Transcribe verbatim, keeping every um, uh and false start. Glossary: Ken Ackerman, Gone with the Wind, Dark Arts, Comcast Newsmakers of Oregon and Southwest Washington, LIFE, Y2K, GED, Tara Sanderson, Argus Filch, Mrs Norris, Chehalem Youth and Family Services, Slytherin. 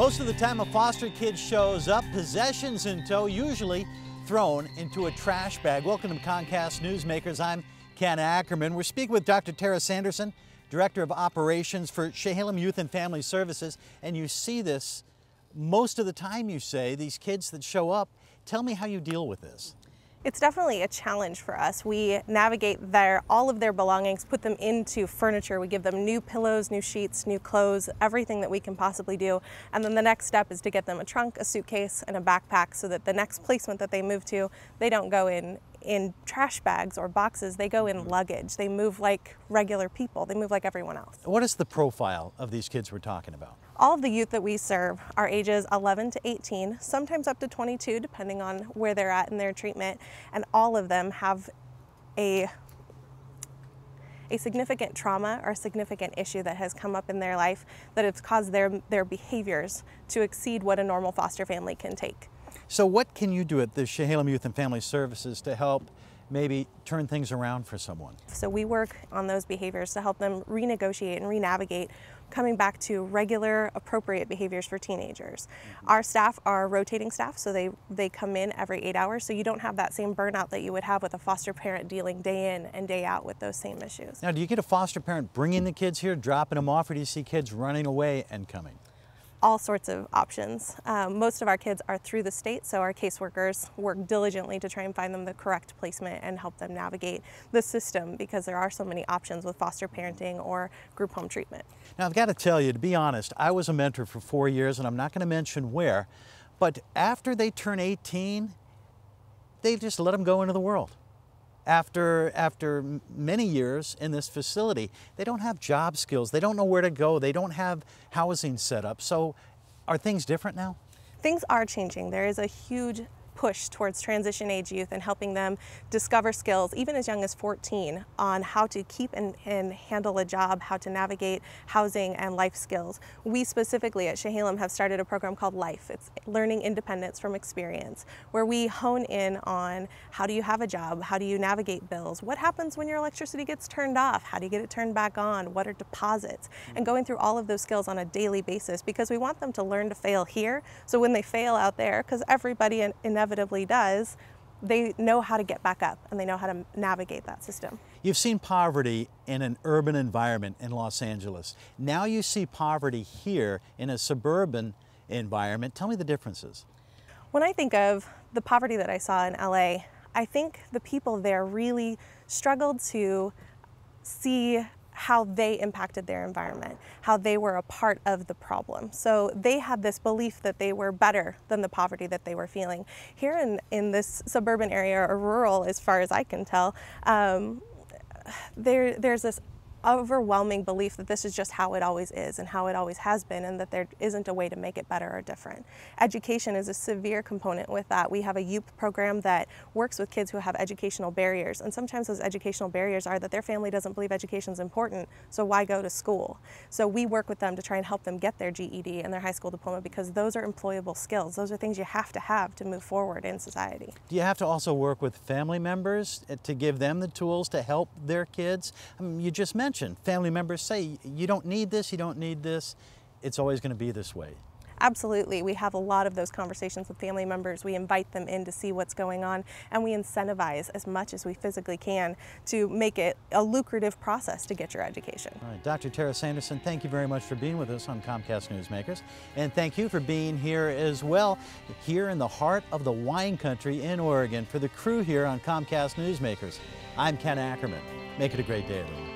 Most of the time a foster kid shows up, possessions in tow, usually thrown into a trash bag. Welcome to Comcast Newsmakers. I'm Ken Ackerman. We're speaking with Doctor Tara Sanderson, Director of Operations for Chehalem Youth and Family Services. And you see this most of the time, you say, these kids that show up. Tell me how you deal with this. It's definitely a challenge for us. We navigate their, all of their belongings, put them into furniture. We give them new pillows, new sheets, new clothes, everything that we can possibly do. And then the next step is to get them a trunk, a suitcase, and a backpack so that the next placement that they move to, they don't go in in trash bags or boxes. They go in luggage. They move like regular people. They move like everyone else. What is the profile of these kids we're talking about? All of the youth that we serve are ages eleven to eighteen, sometimes up to twenty-two, depending on where they're at in their treatment. And all of them have a, a significant trauma or a significant issue that has come up in their life that has caused their, their behaviors to exceed what a normal foster family can take. So what can you do at the Chehalem Youth and Family Services to help maybe turn things around for someone? So we work on those behaviors to help them renegotiate and re-navigate, coming back to regular, appropriate behaviors for teenagers. Mm-hmm. Our staff are rotating staff, so they, they come in every eight hours, so you don't have that same burnout that you would have with a foster parent dealing day in and day out with those same issues. Now, do you get a foster parent bringing the kids here, dropping them off, or do you see kids running away and coming? All sorts of options. Um, most of our kids are through the state, so our caseworkers work diligently to try and find them the correct placement and help them navigate the system, because there are so many options with foster parenting or group home treatment. Now, I've got to tell you, to be honest, I was a mentor for four years, and I'm not going to mention where, but after they turn eighteen, they just let them go into the world. After, after many years in this facility, they don't have job skills, they don't know where to go, they don't have housing set up. So are things different now? Things are changing. There is a huge push towards transition age youth and helping them discover skills, even as young as fourteen, on how to keep and, and handle a job, how to navigate housing and life skills. We specifically at Chehalem have started a program called LIFE. It's Learning Independence from Experience, where we hone in on how do you have a job, how do you navigate bills, what happens when your electricity gets turned off, how do you get it turned back on, what are deposits, and going through all of those skills on a daily basis, because we want them to learn to fail here, so when they fail out there, because everybody in, in inevitably does, they know how to get back up and they know how to navigate that system. You've seen poverty in an urban environment in Los Angeles. Now you see poverty here in a suburban environment. Tell me the differences. When I think of the poverty that I saw in L A, I think the people there really struggled to see how they impacted their environment, how they were a part of the problem. So they had this belief that they were better than the poverty that they were feeling. Here in, in this suburban area, or rural as far as I can tell, um, there, there's this overwhelming belief that this is just how it always is and how it always has been, and that there isn't a way to make it better or different. Education is a severe component with that. We have a youth program that works with kids who have educational barriers, and sometimes those educational barriers are that their family doesn't believe education is important, so why go to school? So we work with them to try and help them get their G E D and their high school diploma, because those are employable skills. Those are things you have to have to move forward in society. Do you have to also work with family members to give them the tools to help their kids? I mean, you just mentioned family members say, you don't need this, you don't need this, it's always going to be this way. Absolutely. We have a lot of those conversations with family members. We invite them in to see what's going on, and we incentivize as much as we physically can to make it a lucrative process to get your education. All right, Doctor Tara Sanderson, thank you very much for being with us on Comcast Newsmakers, and thank you for being here as well, here in the heart of the wine country in Oregon. For the crew here on Comcast Newsmakers, I'm Ken Ackerman. Make it a great day, everyone.